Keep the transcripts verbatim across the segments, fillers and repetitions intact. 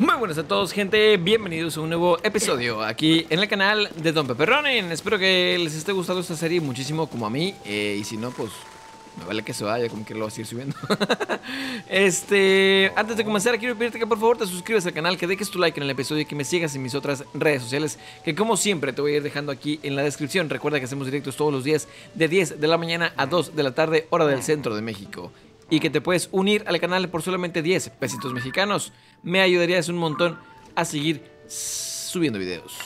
Muy buenas a todos, gente, bienvenidos a un nuevo episodio aquí en el canal de Don Pepe Ronin. Espero que les esté gustando esta serie muchísimo como a mí, eh, y si no, pues me vale que se vaya, como que lo vas a ir subiendo. Este, antes de comenzar, quiero pedirte que por favor te suscribas al canal, que dejes tu like en el episodio y que me sigas en mis otras redes sociales, que como siempre te voy a ir dejando aquí en la descripción. Recuerda que hacemos directos todos los días de diez de la mañana a dos de la tarde, hora del centro de México. Y que te puedes unir al canal por solamente diez pesitos mexicanos. Me ayudarías un montón a seguir subiendo videos.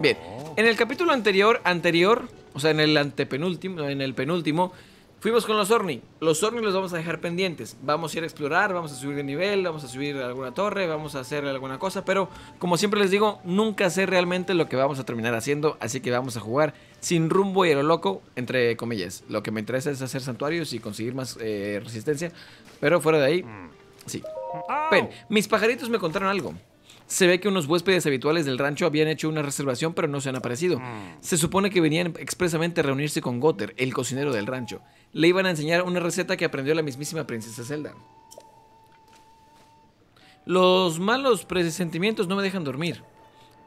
Bien, en el capítulo anterior, anterior, o sea, en el antepenúltimo, en el penúltimo... fuimos con los Orni. Los Orni los vamos a dejar pendientes. Vamos a ir a explorar, vamos a subir de nivel, vamos a subir a alguna torre, vamos a hacer alguna cosa. Pero, como siempre les digo, nunca sé realmente lo que vamos a terminar haciendo. Así que vamos a jugar sin rumbo y a lo loco, entre comillas. Lo que me interesa es hacer santuarios y conseguir más eh, resistencia. Pero fuera de ahí, sí. Ven, mis pajaritos me contaron algo. Se ve que unos huéspedes habituales del rancho habían hecho una reservación, pero no se han aparecido. Se supone que venían expresamente a reunirse con Gotter, el cocinero del rancho. Le iban a enseñar una receta que aprendió la mismísima princesa Zelda. Los malos presentimientos no me dejan dormir.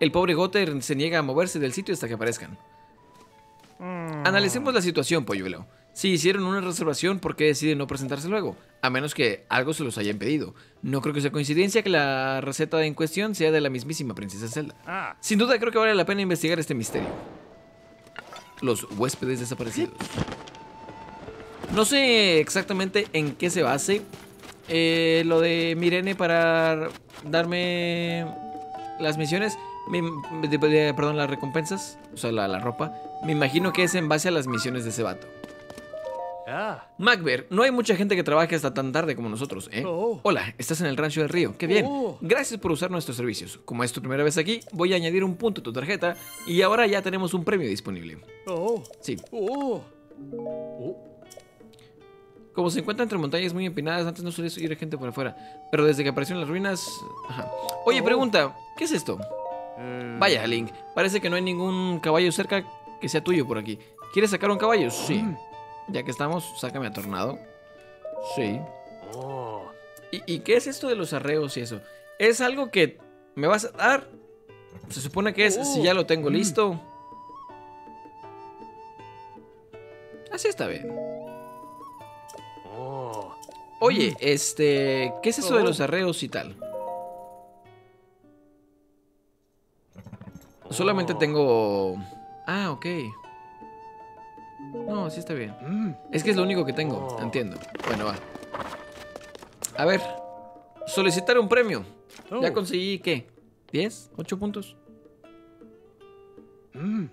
El pobre Gotter se niega a moverse del sitio hasta que aparezcan. Analicemos la situación, polluelo. Si hicieron una reservación, ¿por qué deciden no presentarse luego? A menos que algo se los haya impedido. No creo que sea coincidencia que la receta en cuestión sea de la mismísima princesa Zelda. Sin duda creo que vale la pena investigar este misterio. Los huéspedes desaparecidos. No sé exactamente en qué se base eh, lo de Mirene para darme las misiones. Mi, de, de, perdón, las recompensas. O sea, la, la ropa. Me imagino que es en base a las misiones de Cebato. Ah. Macbear, no hay mucha gente que trabaje hasta tan tarde como nosotros, ¿eh? Oh. Hola, estás en el rancho del río, qué bien. Oh. Gracias por usar nuestros servicios. Como es tu primera vez aquí, voy a añadir un punto a tu tarjeta y ahora ya tenemos un premio disponible. Oh. Sí. Oh. Oh. Como se encuentra entre montañas muy empinadas, antes no solía ir gente por afuera, pero desde que aparecieron las ruinas... Ajá. Oye, oh. Pregunta, ¿qué es esto? Mm. Vaya, Link, parece que no hay ningún caballo cerca que sea tuyo por aquí. ¿Quieres sacar un caballo? Sí. Mm. Ya que estamos, sácame a Tornado. Sí. Oh. ¿Y, ¿Y qué es esto de los arreos y eso? ¿Es algo que me vas a dar? Se supone que es oh. Si ya lo tengo mm. listo. Así está bien. Oh. Oye, mm. este... ¿qué es eso oh. de los arreos y tal? Oh. Solamente tengo... Ah, ok. No, sí está bien. Mm. Es que es lo único que tengo, entiendo. Bueno, va. A ver. Solicitar un premio. Oh. Ya conseguí, ¿qué? ¿diez? ¿ocho puntos? Mm.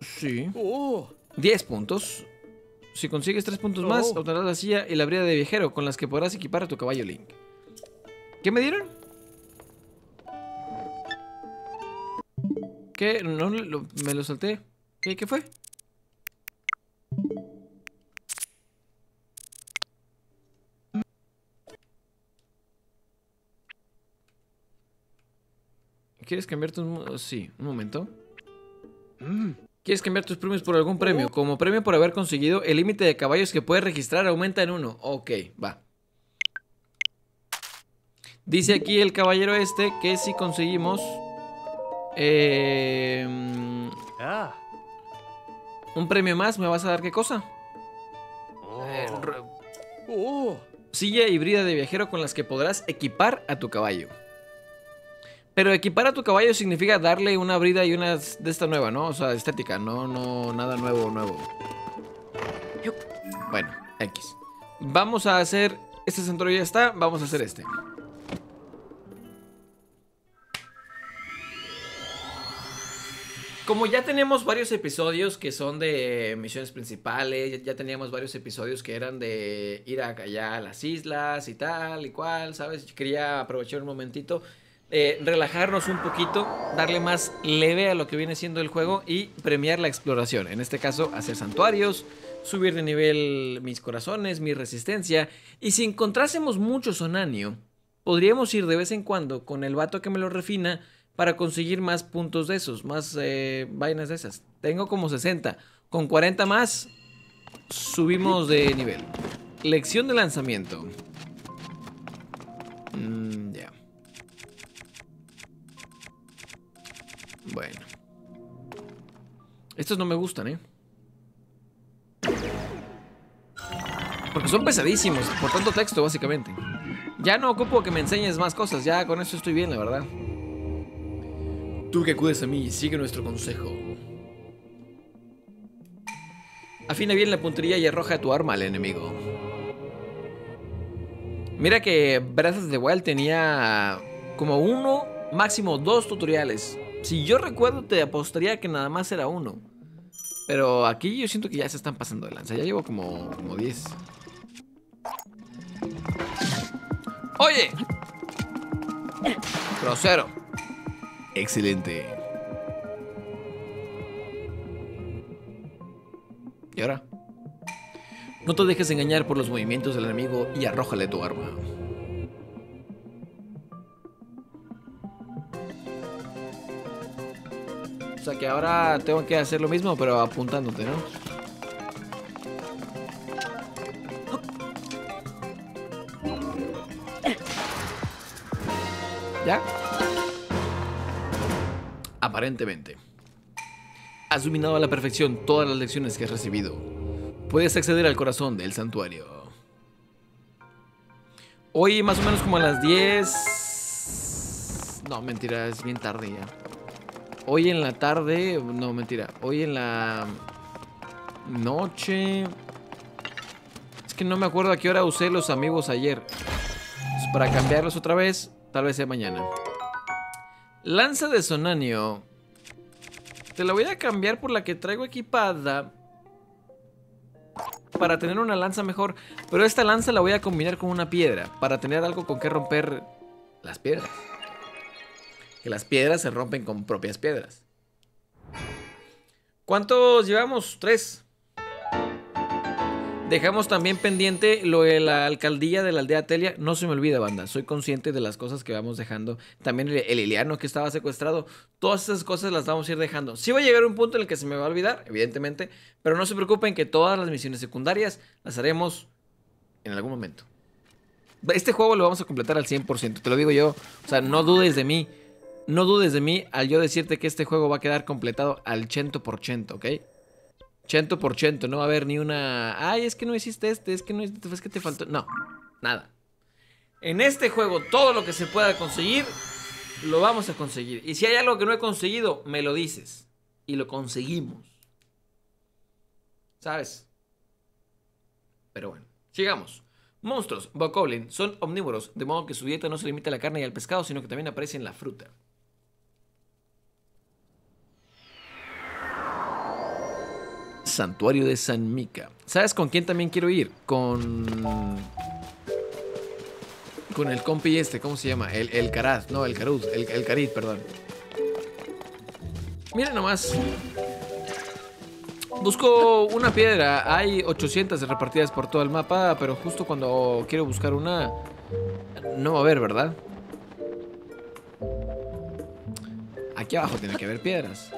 Sí. Oh. diez puntos. Si consigues tres puntos oh. más, obtendrás la silla y la brida de viajero, con las que podrás equipar a tu caballo Link. ¿Qué me dieron? ¿Qué? No, lo, me lo salté. ¿Qué, qué fue? ¿Quieres cambiar tus... Sí, un momento. ¿Quieres cambiar tus premios por algún premio? Como premio por haber conseguido, el límite de caballos que puedes registrar aumenta en uno. Ok, va. Dice aquí el caballero este que si conseguimos... Eh... un premio más, ¿me vas a dar qué cosa? Eh, silla híbrida de viajero con las que podrás equipar a tu caballo. Pero equipar a tu caballo significa darle una brida y una de esta nueva, ¿no? O sea, estética, no, no, nada nuevo, nuevo. Bueno, X. Vamos a hacer... Este santuario ya está, vamos a hacer este. Como ya tenemos varios episodios que son de misiones principales, ya teníamos varios episodios que eran de ir allá a las islas y tal y cual, ¿sabes? Yo quería aprovechar un momentito... Eh, relajarnos un poquito, darle más leve a lo que viene siendo el juego y premiar la exploración. En este caso, hacer santuarios, subir de nivel mis corazones, mi resistencia. Y si encontrásemos mucho sonanio, podríamos ir de vez en cuando con el vato que me lo refina para conseguir más puntos de esos, más eh, vainas de esas. Tengo como sesenta. Con cuarenta más, subimos de nivel. Lección de lanzamiento. Mm, ya. Yeah. Bueno. Estos no me gustan, ¿eh? Porque son pesadísimos, por tanto texto, básicamente. Ya no ocupo que me enseñes más cosas, ya con eso estoy bien, la verdad. Tú que acudes a mí, sigue nuestro consejo. Afina bien la puntería y arroja tu arma al enemigo. Mira que Breath of the Wild tenía como uno, máximo dos tutoriales. Si yo recuerdo, te apostaría que nada más era uno. Pero aquí yo siento que ya se están pasando de lanza. Ya llevo como, como diez. ¡Oye! ¡Grosero! Excelente. ¿Y ahora? No te dejes engañar por los movimientos del enemigo y arrójale tu arma. O sea que ahora tengo que hacer lo mismo, pero apuntándote, ¿no? ¿Ya? Aparentemente. Has dominado a la perfección todas las lecciones que has recibido. Puedes acceder al corazón del santuario. Hoy más o menos como a las diez... No, mentira, es bien tarde ya. Hoy en la tarde... No, mentira. Hoy en la... noche... Es que no me acuerdo a qué hora usé los amigos ayer. Entonces, para cambiarlos otra vez, tal vez sea mañana. Lanza de Sonanio. Te la voy a cambiar por la que traigo equipada, para tener una lanza mejor. Pero esta lanza la voy a combinar con una piedra, para tener algo con que romper las piedras. Que las piedras se rompen con propias piedras. ¿Cuántos llevamos? Tres. Dejamos también pendiente lo de la alcaldía de la aldea Telia. No se me olvida, banda. Soy consciente de las cosas que vamos dejando. También el, el Iliano que estaba secuestrado. Todas esas cosas las vamos a ir dejando. Sí va a llegar un punto en el que se me va a olvidar, evidentemente. Pero no se preocupen que todas las misiones secundarias las haremos en algún momento. Este juego lo vamos a completar al cien por ciento. Te lo digo yo. O sea, no dudes de mí. No dudes de mí al yo decirte que este juego va a quedar completado al cien por ciento, ¿ok? cien por ciento, no va a haber ni una... Ay, es que no hiciste este, es que no hiciste... Es que te faltó... No, nada. En este juego todo lo que se pueda conseguir, lo vamos a conseguir. Y si hay algo que no he conseguido, me lo dices. Y lo conseguimos. ¿Sabes? Pero bueno, sigamos. Monstruos, Bokoblin, son omnívoros, de modo que su dieta no se limita a la carne y al pescado, sino que también aparece en la fruta. Santuario de San Mica. ¿Sabes con quién también quiero ir? Con... Con el compi este, ¿cómo se llama? El, el Caraz, no, el Caruz, el, el Cariz, perdón. Mira nomás. Busco una piedra. Hay ochocientas repartidas por todo el mapa, pero justo cuando quiero buscar una, no va a haber, ¿verdad? Aquí abajo tiene que haber piedras.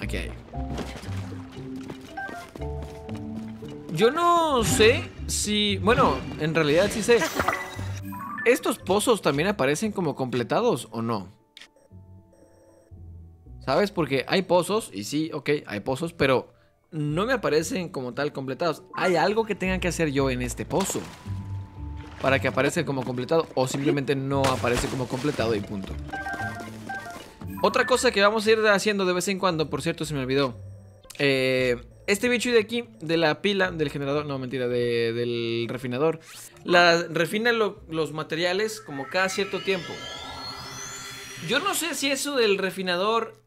Aquí hay. Yo no sé si... Bueno, en realidad sí sé. ¿Estos pozos también aparecen como completados o no? ¿Sabes? Porque hay pozos, y sí, ok, hay pozos, pero no me aparecen como tal completados. Hay algo que tenga que hacer yo en este pozo para que aparezca como completado, o simplemente no aparece como completado y punto. Otra cosa que vamos a ir haciendo de vez en cuando, por cierto, se me olvidó. Eh, este bicho de aquí, de la pila, del generador, no, mentira, de, del refinador. La, refina lo, los materiales como cada cierto tiempo. Yo no sé si eso del refinador...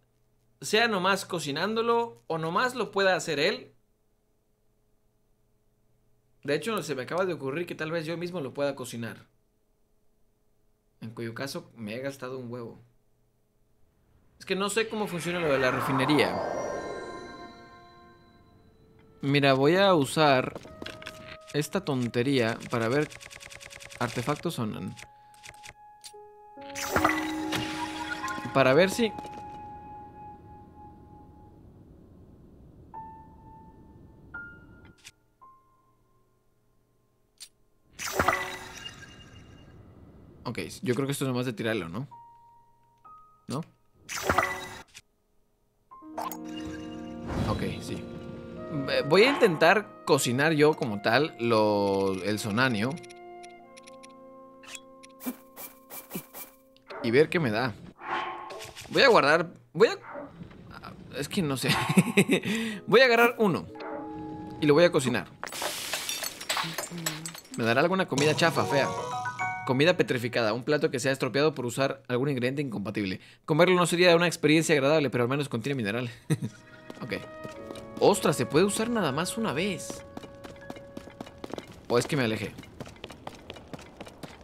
sea nomás cocinándolo o nomás lo pueda hacer él. De hecho, se me acaba de ocurrir que tal vez yo mismo lo pueda cocinar. En cuyo caso me he gastado un huevo. Es que no sé cómo funciona lo de la refinería. Mira, voy a usar esta tontería para ver artefactos o no. Para ver si... Ok, yo creo que esto es nomás de tirarlo, ¿no? ¿No? Ok, sí. Voy a intentar cocinar yo como tal lo, el sonanio. Y ver qué me da. Voy a guardar... Voy a... Es que no sé. Voy a agarrar uno. Y lo voy a cocinar. Me dará alguna comida chafa, fea. Comida petrificada, un plato que se ha estropeado por usar algún ingrediente incompatible. Comerlo no sería una experiencia agradable, pero al menos contiene mineral. Ok. Ostras, se puede usar nada más una vez. O es que me alejé.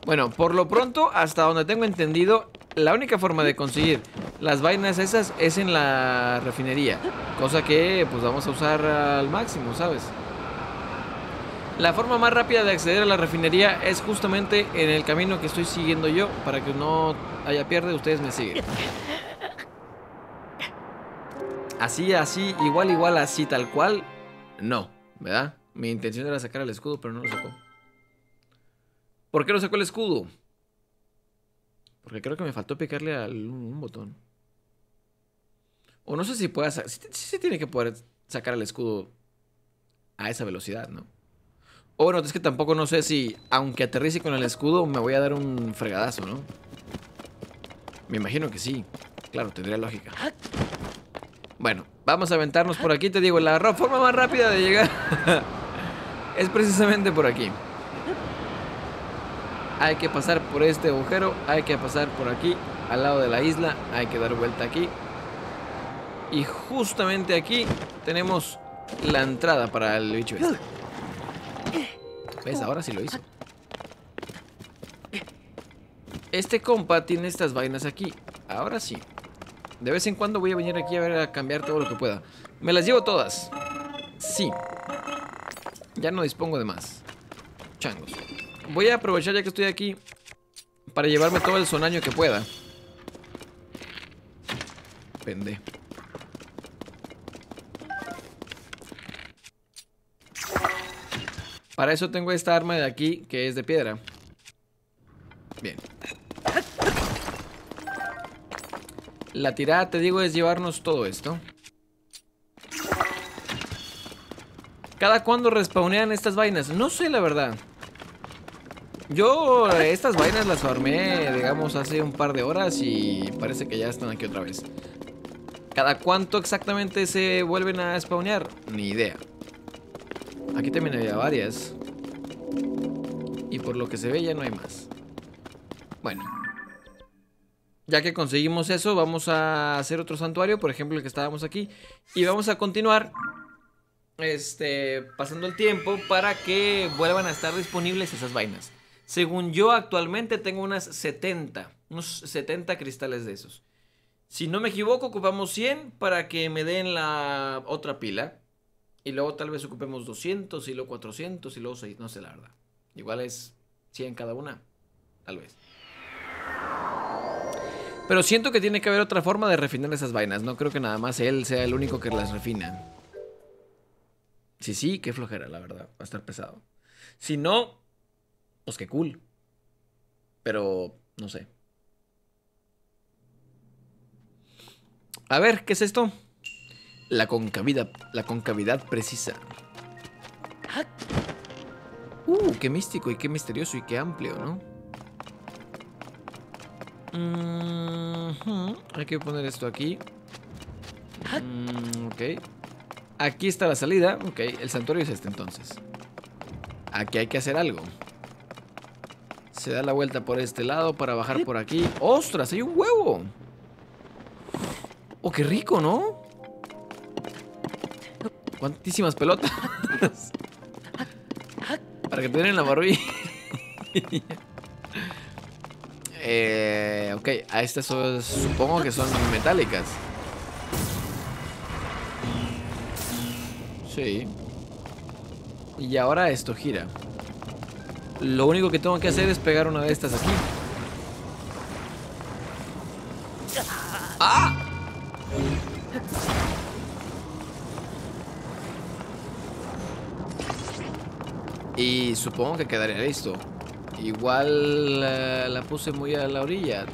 Bueno, por lo pronto, hasta donde tengo entendido, la única forma de conseguir las vainas esas es en la refinería. Cosa que, pues, vamos a usar al máximo, ¿sabes? La forma más rápida de acceder a la refinería es justamente en el camino que estoy siguiendo yo. Para que no haya pierde, ustedes me siguen. Así, así, igual, igual, así, tal cual. No, ¿verdad? Mi intención era sacar el escudo, pero no lo sacó. ¿Por qué no sacó el escudo? Porque creo que me faltó picarle a un botón. O no sé si pueda sacar. Sí, sí tiene que poder sacar el escudo a esa velocidad, ¿no? O bueno, es que tampoco no sé si, aunque aterrice con el escudo, me voy a dar un fregadazo, ¿no? Me imagino que sí. Claro, tendría lógica. Bueno, vamos a aventarnos por aquí. Te digo, la forma más rápida de llegar es precisamente por aquí. Hay que pasar por este agujero, hay que pasar por aquí, al lado de la isla, hay que dar vuelta aquí. Y justamente aquí tenemos la entrada para el bicho este. ¿Ves? Ahora sí lo hizo. Este compa tiene estas vainas aquí. Ahora sí. De vez en cuando voy a venir aquí a ver a cambiar todo lo que pueda. Me las llevo todas. Sí. Ya no dispongo de más. Changos. Voy a aprovechar ya que estoy aquí para llevarme todo el sonaño que pueda. Pende. Para eso tengo esta arma de aquí que es de piedra. Bien. La tirada, te digo, es llevarnos todo esto. ¿Cada cuándo respawnean estas vainas? No sé, la verdad. Yo estas vainas las armé, digamos, hace un par de horas y parece que ya están aquí otra vez. ¿Cada cuánto exactamente se vuelven a spawnear? Ni idea. Aquí también había varias. Y por lo que se ve ya no hay más. Bueno. Ya que conseguimos eso, vamos a hacer otro santuario, por ejemplo el que estábamos aquí. Y vamos a continuar... Este... pasando el tiempo para que vuelvan a estar disponibles esas vainas. Según yo, actualmente tengo unas setenta, unos setenta cristales de esos. Si no me equivoco, ocupamos cien para que me den la otra pila. Y luego tal vez ocupemos doscientos, y luego cuatrocientos, y luego seis, no sé la verdad. Igual es cien cada una, tal vez. Pero siento que tiene que haber otra forma de refinar esas vainas. No creo que nada más él sea el único que las refina. Sí, sí, qué flojera, la verdad. Va a estar pesado. Si no... Pues qué cool. Pero, no sé. A ver, ¿qué es esto? La concavidad, la concavidad precisa. Uh, qué místico y qué misterioso y qué amplio, ¿no? Mm-hmm. Hay que poner esto aquí. Mm, ok. Aquí está la salida. Ok, el santuario es este entonces. Aquí hay que hacer algo. Se da la vuelta por este lado para bajar por aquí. ¡Ostras! ¡Hay un huevo! ¡Oh, qué rico!, ¿no? ¡Cuantísimas pelotas! Para que te den en la barbilla. eh, ok, a estas son, supongo que son metálicas. Sí. Y ahora esto gira. Lo único que tengo que hacer es pegar una de estas aquí. ¡Ah! Y supongo que quedaría listo. Igual la, la puse muy a la orilla.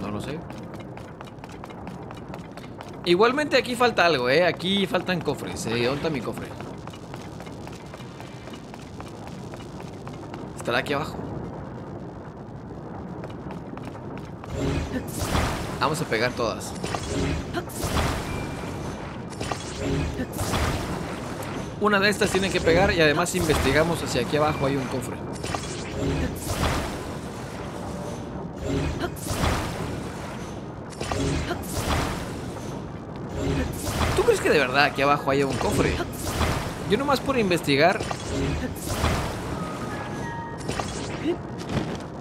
No lo sé. Igualmente aquí falta algo, ¿eh? Aquí faltan cofres. ¿Eh? ¿Dónde está mi cofre? Estará aquí abajo. Vamos a pegar todas. Una de estas tiene que pegar. Y además investigamos hacia aquí abajo. Hay un cofre. ¿Tú crees que de verdad aquí abajo haya un cofre? Yo nomás por investigar.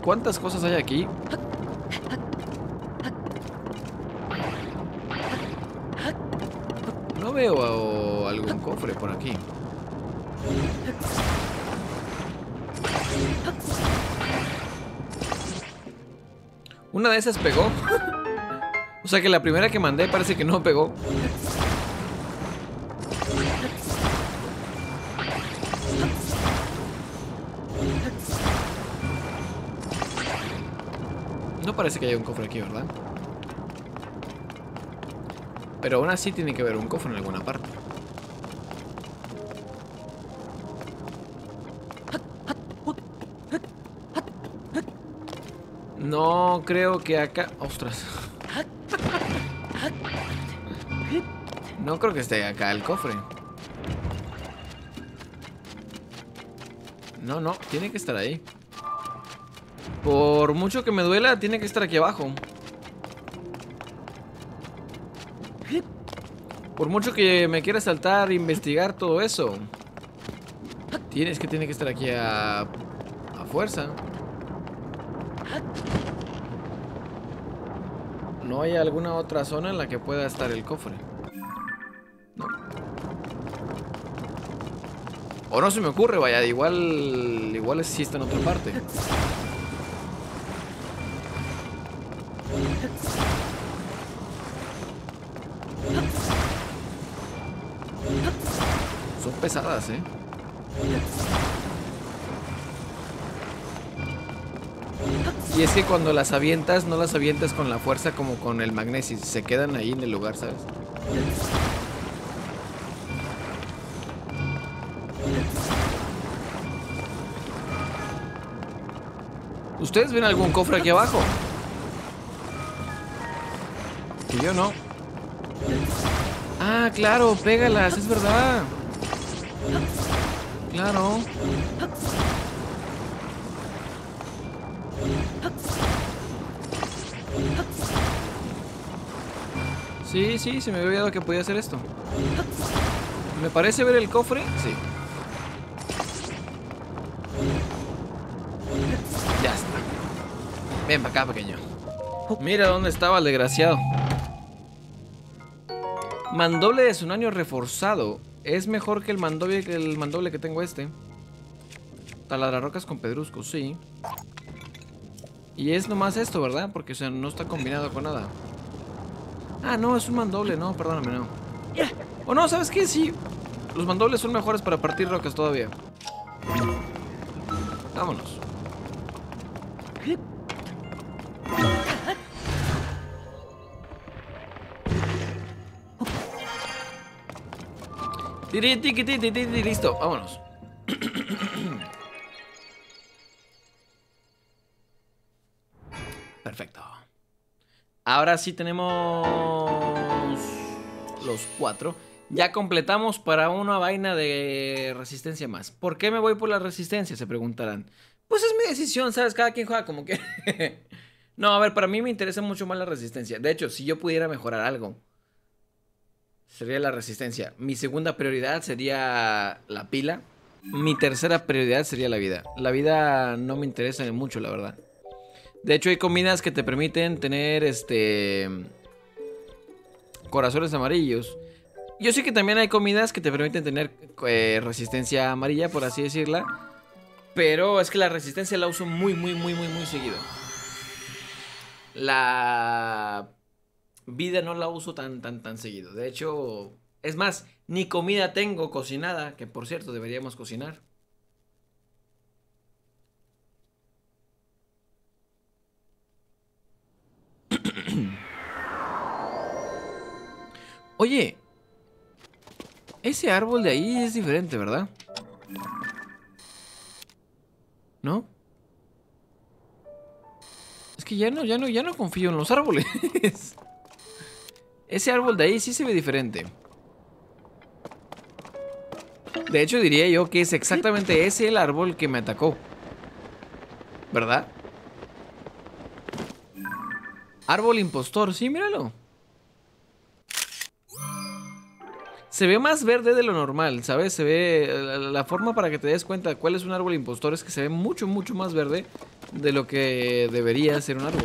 ¿Cuántas cosas hay aquí? No veo algún cofre por aquí. Una de esas pegó. O sea que la primera que mandé parece que no pegó. No parece que haya un cofre aquí, ¿verdad? Pero aún así tiene que haber un cofre en alguna parte. No creo que acá... ¡Ostras! No creo que esté acá el cofre. No, no, tiene que estar ahí. Por mucho que me duela, tiene que estar aquí abajo. Por mucho que me quiera saltar, investigar todo eso. Tienes que tiene que estar aquí a, a fuerza. ¿No hay alguna otra zona en la que pueda estar el cofre? No. O no se me ocurre, vaya, igual. Igual sí está en otra parte. Pesadas, ¿eh? Y es que cuando las avientas, no las avientas con la fuerza como con el magnesio. Se quedan ahí en el lugar, ¿sabes? ¿Ustedes ven algún cofre aquí abajo? Que yo no. Ah, claro, pégalas, es verdad. Claro. Sí, sí, se me había olvidado que podía hacer esto. ¿Me parece ver el cofre? Sí. Ya está. Ven para acá, pequeño. Mira dónde estaba el desgraciado. Mandoble de tsunami reforzado. Es mejor que el mandoble, que el mandoble que tengo este. Taladrarrocas con pedrusco, sí. Y es nomás esto, ¿verdad? Porque, o sea, no está combinado con nada. Ah, no, es un mandoble, no, perdóname, no. O no, ¿sabes qué? Sí, los mandobles son mejores para partir rocas todavía. Vámonos. Listo, vámonos. Perfecto. Ahora sí tenemos los cuatro. Ya completamos para una vaina de resistencia más. ¿Por qué me voy por la resistencia? Se preguntarán. Pues es mi decisión, ¿sabes? Cada quien juega como que... No, a ver, para mí me interesa mucho más la resistencia. De hecho, si yo pudiera mejorar algo, sería la resistencia. Mi segunda prioridad sería la pila. Mi tercera prioridad sería la vida. La vida no me interesa mucho, la verdad. De hecho, hay comidas que te permiten tener este corazones amarillos. Yo sé que también hay comidas que te permiten tener eh, resistencia amarilla, por así decirla. Pero es que la resistencia la uso muy, muy, muy, muy, muy seguido. La... vida no la uso tan, tan, tan seguido. De hecho, es más, ni comida tengo cocinada, que por cierto, deberíamos cocinar. Oye, ese árbol de ahí es diferente, ¿verdad? ¿No? Es que ya no, ya no, ya no confío en los árboles. Ese árbol de ahí sí se ve diferente. De hecho, diría yo que es exactamente ese el árbol que me atacó, ¿verdad? Árbol impostor, sí, míralo. Se ve más verde de lo normal, ¿sabes? Se ve... La, la forma para que te des cuenta cuál es un árbol impostor es que se ve mucho, mucho más verde de lo que debería ser un árbol.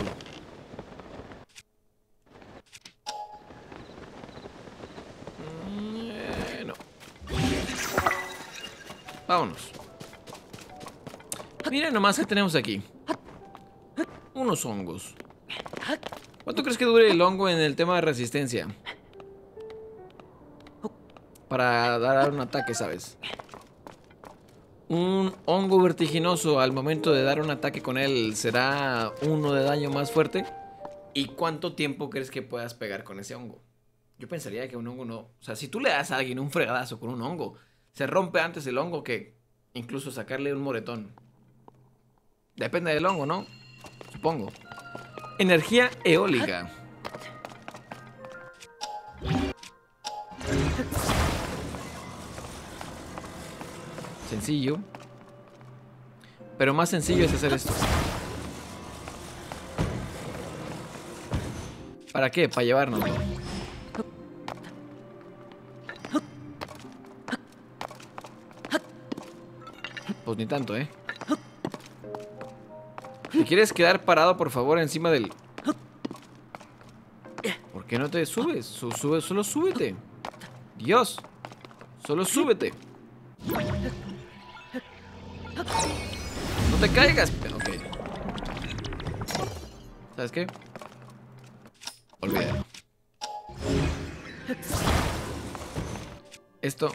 Mm, eh, no. Vámonos. Mira nomás que tenemos aquí. Unos hongos. ¿Cuánto crees que dure el hongo en el tema de resistencia? Para dar un ataque, ¿sabes? Un hongo vertiginoso al momento de dar un ataque con él será uno de daño más fuerte. ¿Y cuánto tiempo crees que puedas pegar con ese hongo? Yo pensaría que un hongo no... O sea, si tú le das a alguien un fregadazo con un hongo, se rompe antes el hongo que incluso sacarle un moretón. Depende del hongo, ¿no? Supongo. Energía eólica. Sencillo. Pero más sencillo es hacer esto. ¿Para qué? Para llevarnos. Pues ni tanto, ¿eh? ¿Te quieres quedar parado, por favor, encima del...? ¿Por qué no te subes? Su sube, solo súbete. Dios. Solo súbete. No te caigas. Ok. ¿Sabes qué? Olvídalo. Esto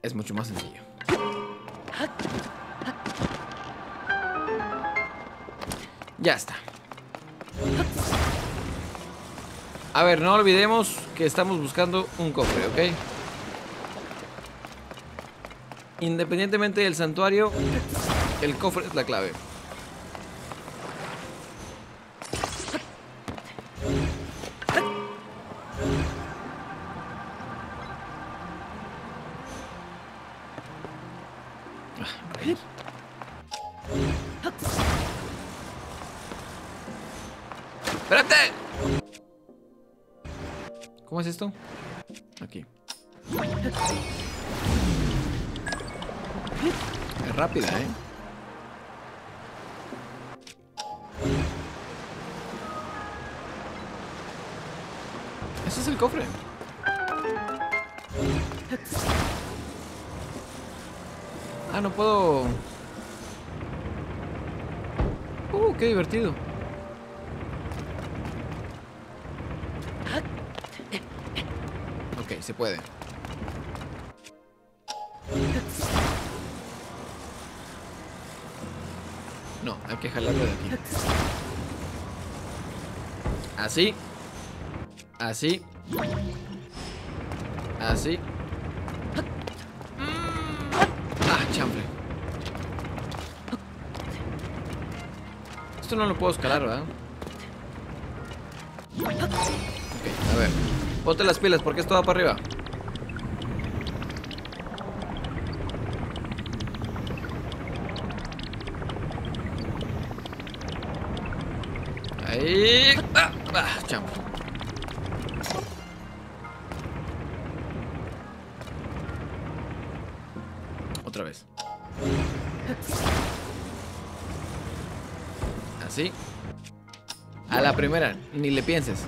es mucho más sencillo. Ya está. A ver, no olvidemos que estamos buscando un cofre, ¿ok? Independientemente del santuario, el cofre es la clave. ¿Cómo es esto? Aquí. Es rápida, ¿eh? Ese es el cofre. Ah, no puedo... Uh, qué divertido. Se puede. No, hay que jalarlo de aquí. Así. Así. Así. Ah, chambre. Esto no lo puedo escalar, ¿verdad? Ok, a ver. Ponte las pilas porque esto va para arriba. Ahí. Ah, ah, chamo. Otra vez. Así. A la primera, ni le pienses.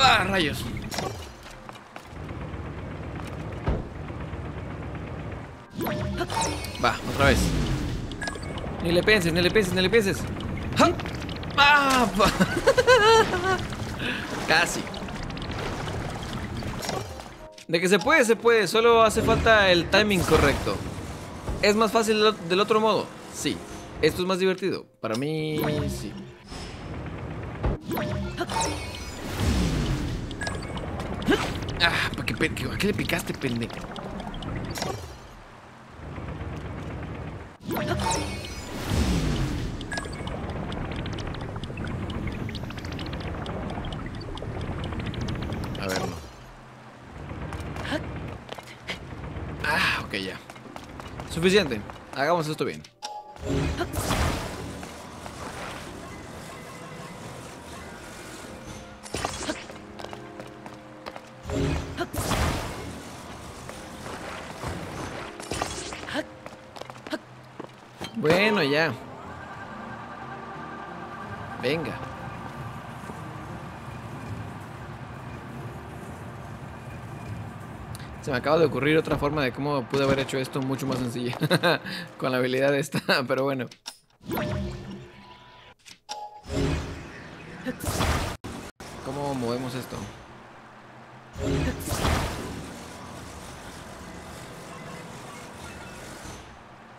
¡Ah, rayos! Va, otra vez. Ni le pienses, ni le pienses, ni le pienses. ¡Ja! ¡Ah! Casi. De que se puede, se puede. Solo hace falta el timing correcto. ¿Es más fácil del otro modo? Sí. Esto es más divertido. Para mí, sí. Ah, ¿para qué, ¿a qué le picaste, pendejo? A ver, no. Ah, ok, ya. Suficiente. Hagamos esto bien. Bueno, ya. Venga. Se me acaba de ocurrir otra forma de cómo pude haber hecho esto mucho más sencilla. Con la habilidad esta, pero bueno. ¿Cómo movemos esto?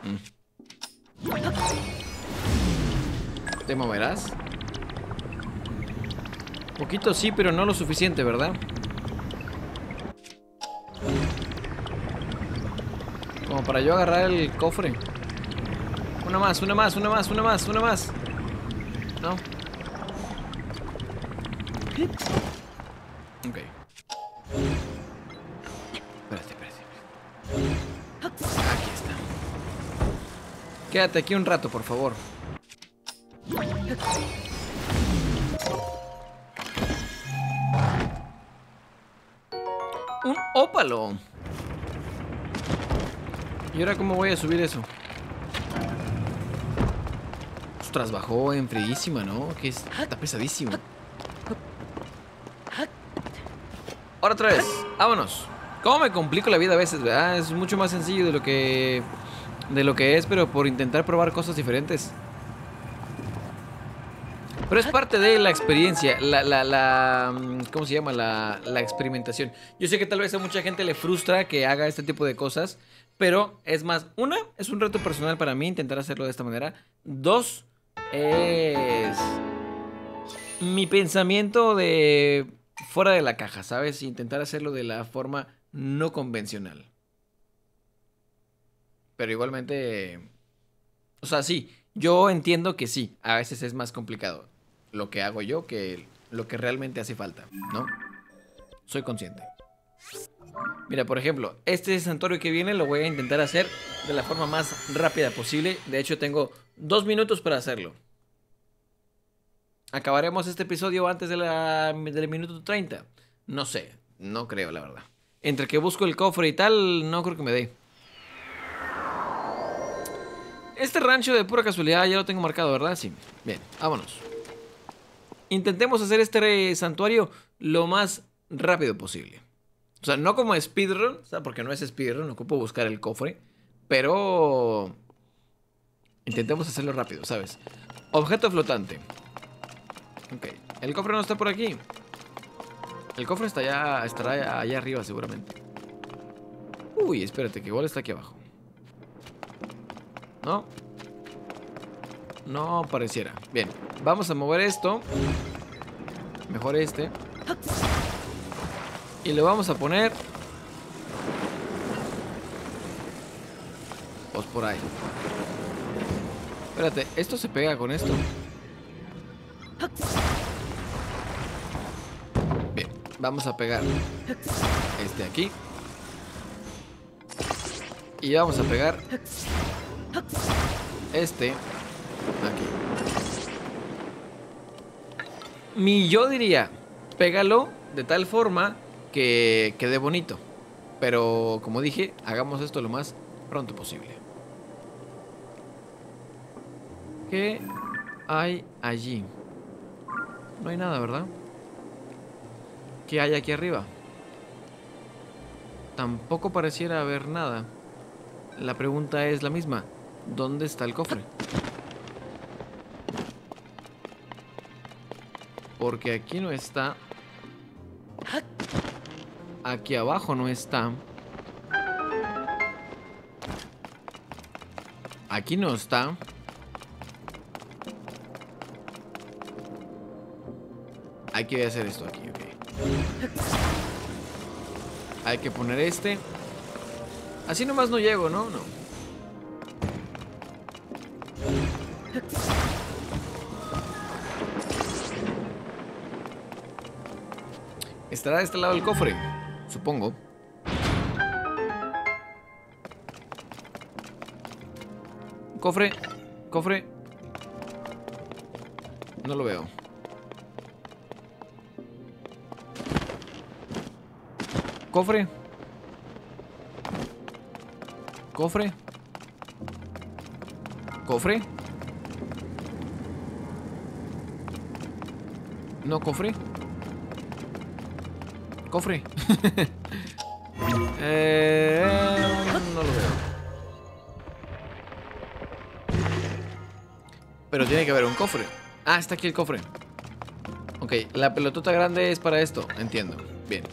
Mm. ¿Te moverás? Poquito sí, pero no lo suficiente, ¿verdad? Como para yo agarrar el cofre. Una más, una más, una más, una más, una más. No. Ok. Espérate, espérate. Aquí está. Quédate aquí un rato, por favor. Un ópalo. ¿Y ahora cómo voy a subir eso? Ostras, bajó en friguísima, ¿no? Que es... está pesadísimo. Ahora otra vez, vámonos. ¿Cómo me complico la vida a veces, verdad? Es mucho más sencillo de lo que... de lo que es, pero por intentar probar cosas diferentes. Pero es parte de la experiencia, la, la, la ¿cómo se llama? La, la experimentación. Yo sé que tal vez a mucha gente le frustra que haga este tipo de cosas, pero es más, una, es un reto personal para mí intentar hacerlo de esta manera. Dos, es mi pensamiento de fuera de la caja, ¿sabes? Intentar hacerlo de la forma no convencional. Pero igualmente, o sea, sí, yo entiendo que sí, a veces es más complicado lo que hago yo que lo que realmente hace falta, ¿no? Soy consciente. Mira, por ejemplo, este santuario que viene lo voy a intentar hacer de la forma más rápida posible. De hecho, tengo dos minutos para hacerlo. ¿Acabaremos este episodio antes de la, del minuto treinta? No sé, no creo, la verdad. Entre que busco el cofre y tal, no creo que me dé. Este rancho de pura casualidad ya lo tengo marcado, ¿verdad? Sí. Bien, vámonos. Intentemos hacer este santuario lo más rápido posible. O sea, no como speedrun, o sea, porque no es speedrun, ocupo buscar el cofre, pero intentemos hacerlo rápido, ¿sabes? Objeto flotante. Ok, el cofre no está por aquí. El cofre está allá, estará allá arriba seguramente. Uy, espérate, que igual está aquí abajo. No. No pareciera. Bien, vamos a mover esto. Mejor este. Y lo vamos a poner pues por ahí. Espérate, ¿esto se pega con esto? Bien, vamos a pegar este aquí. Y vamos a pegar este aquí. Mi yo diría, pégalo de tal forma que quede bonito. Pero como dije, hagamos esto lo más pronto posible. ¿Qué hay allí? No hay nada, ¿verdad? ¿Qué hay aquí arriba? Tampoco pareciera haber nada. La pregunta es la misma. ¿Dónde está el cofre? Porque aquí no está. Aquí abajo no está. Aquí no está. Hay que hacer esto aquí, ok. Hay que poner este. Así nomás no llego, ¿no? No. Estará de este lado el cofre, supongo. Cofre, cofre. No lo veo. Cofre. Cofre. Cofre. No, cofre. Cofre. eh, no lo veo. Pero tiene que haber un cofre. Ah, está aquí el cofre. Ok, la pelotota grande es para esto. Entiendo, bien.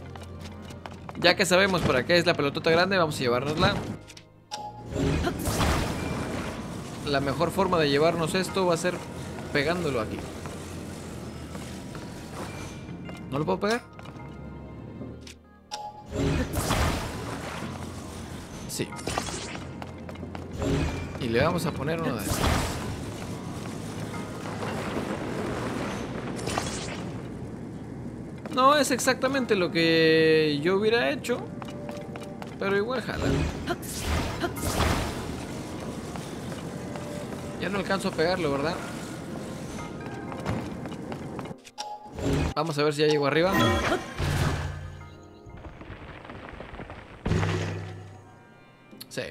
Ya que sabemos para qué es la pelotota grande, vamos a llevárnosla. La mejor forma de llevarnos esto va a ser pegándolo aquí. ¿No lo puedo pegar? Sí. Y le vamos a poner uno de estos. No es exactamente lo que yo hubiera hecho, pero igual jala. Ya no alcanzo a pegarlo, ¿verdad? Vamos a ver si ya llego arriba. Sí.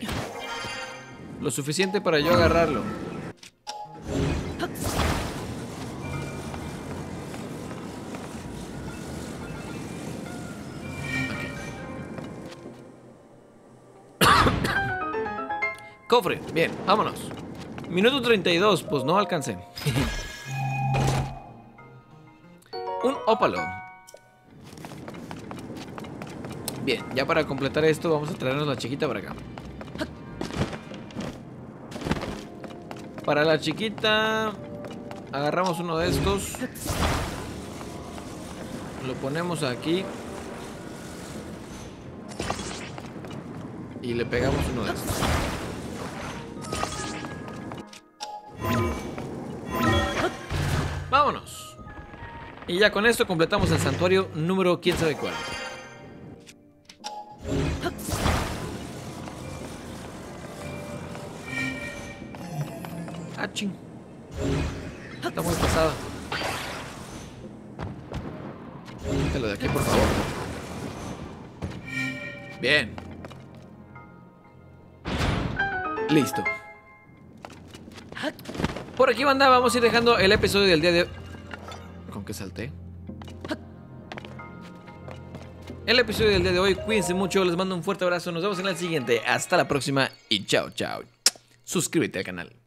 Lo suficiente para yo agarrarlo. Cofre, bien, vámonos. Minuto treinta y dos, pues no alcancé. Un ópalo. Bien, ya para completar esto vamos a traernos la chiquita para acá. Para la chiquita agarramos uno de estos. Lo ponemos aquí. Y le pegamos uno de estos. Vámonos. Y ya con esto completamos el santuario número quién sabe cuál. Ah, ching. Está muy pasada. Quítalo de aquí, por favor. Bien. Listo. Por aquí, banda, vamos a ir dejando el episodio del día de hoy. ¿Con qué salté? El episodio del día de hoy. Cuídense mucho, les mando un fuerte abrazo. Nos vemos en el siguiente. Hasta la próxima y chao, chao. Suscríbete al canal.